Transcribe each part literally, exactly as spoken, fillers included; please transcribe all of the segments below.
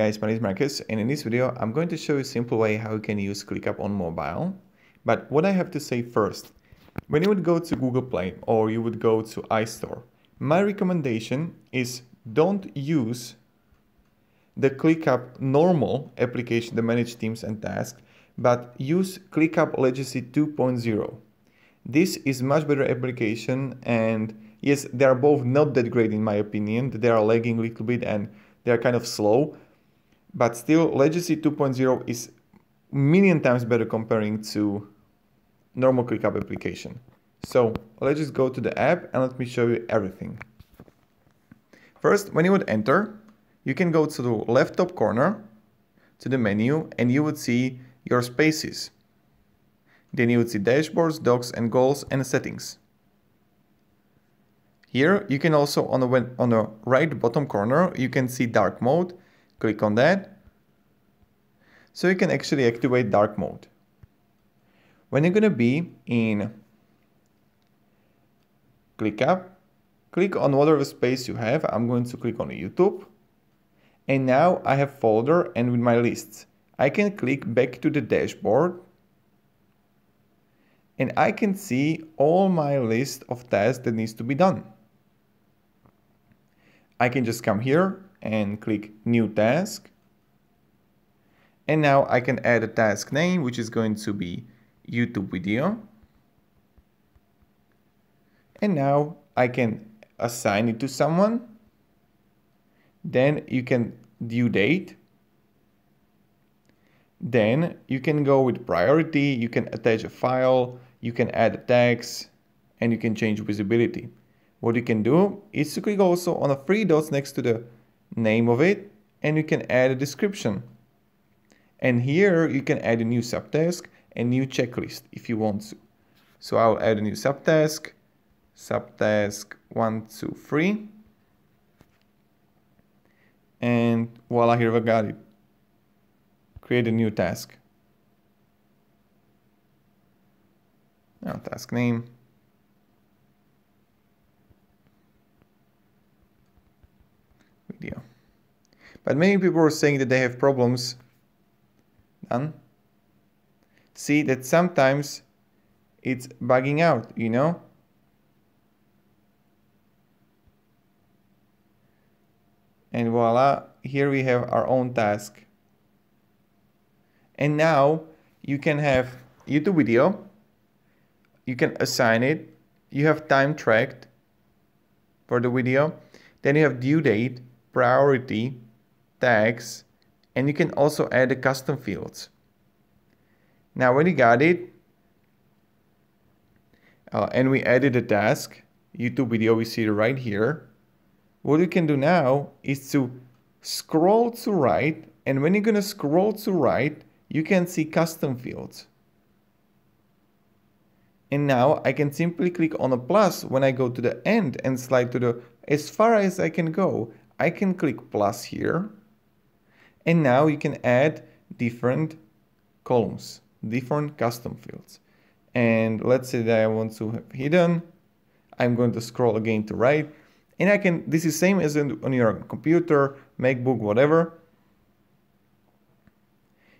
guys, my name is Marcus, and in this video I'm going to show you a simple way how you can use ClickUp on mobile. But what I have to say first, when you would go to Google Play or you would go to App Store, my recommendation is don't use the ClickUp normal application to manage teams and tasks, but use ClickUp Legacy two point oh. This is much better application, and yes, they are both not that great in my opinion. They are lagging a little bit and they are kind of slow, but still Legacy two point oh is a million times better comparing to normal ClickUp application. So let's just go to the app and let me show you everything. First, when you would enter, you can go to the left top corner to the menu and you would see your spaces. Then you would see dashboards, docs and goals and settings. Here you can also, on the, on the right bottom corner, you can see dark mode. Click on that. So you can actually activate dark mode. When you're going to be in ClickUp, click on whatever space you have. I'm going to click on YouTube. And now I have folder, and with my lists, I can click back to the dashboard. And I can see all my list of tasks that needs to be done. I can just come here and click new task. And now I can add a task name, which is going to be YouTube video. And now I can assign it to someone. Then you can due date. Then you can go with priority. You can attach a file. You can add tags and you can change visibility. What you can do is to click also on the three dots next to the name of it, and you can add a description. And here you can add a new subtask and new checklist if you want to. So I'll add a new subtask, subtask one, two, three. And voila, here we got it. Create a new task. Now task name. Video. But many people are saying that they have problems. Done. See that sometimes it's bugging out, you know? And voila, here we have our own task. And now you can have YouTube video, you can assign it, you have time tracked for the video, then you have due date, priority, tags, and you can also add the custom fields. Now when you got it, uh, and we added a task, YouTube video, we see it right here. What you can do now is to scroll to right, and when you're gonna scroll to right, you can see custom fields. And now I can simply click on a plus when I go to the end and slide to the as far as I can go. I can click plus here. And now you can add different columns, different custom fields. And let's say that I want to have hidden. I'm going to scroll again to right. And I can, this is same as on your computer, MacBook, whatever.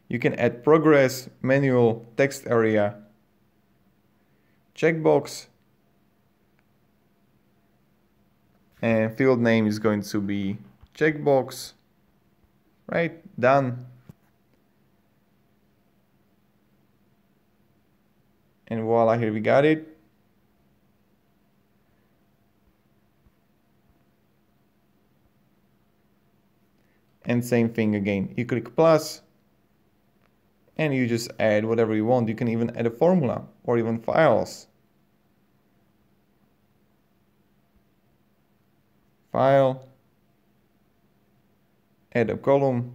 You can add progress, manual, text area, checkbox, and field name is going to be checkbox, right? Done. And voila, here we got it. And same thing again, you click plus. And you just add whatever you want. You can even add a formula or even files. File. Add a column.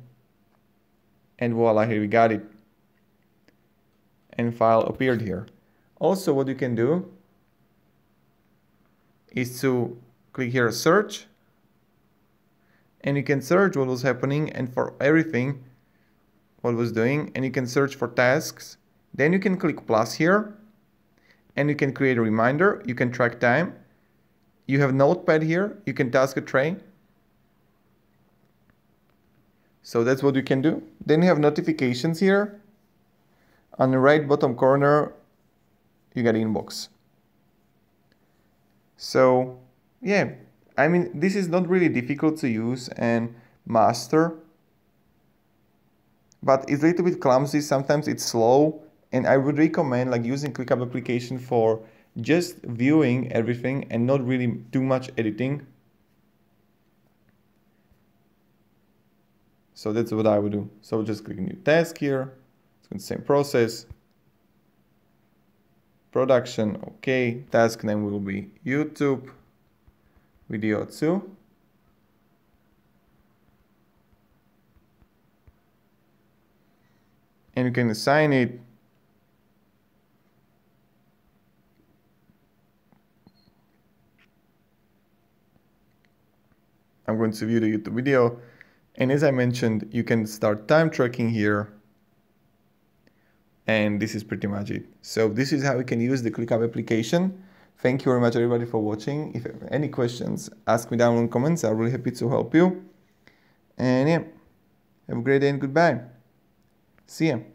And voila, here we got it. And file appeared here. Also, what you can do is to click here search. And you can search what was happening and for everything. What was doing, and you can search for tasks. Then you can click plus here and you can create a reminder. You can track time. You have notepad here. You can task a tray. So that's what you can do. Then you have notifications here. On the right bottom corner, you got inbox. So yeah, I mean, this is not really difficult to use and master, but it's a little bit clumsy. Sometimes it's slow, and I would recommend like using ClickUp application for just viewing everything and not really too much editing. So that's what I would do. So just click new task here. It's the same process. Production, okay. Task name will be YouTube video two. And you can assign it. I'm going to view the YouTube video. And as I mentioned, you can start time tracking here. And this is pretty much it. So this is how you can use the ClickUp application. Thank you very much, everybody, for watching. If you have any questions, ask me down in the comments. I'm really happy to help you. And yeah, have a great day and goodbye. See ya.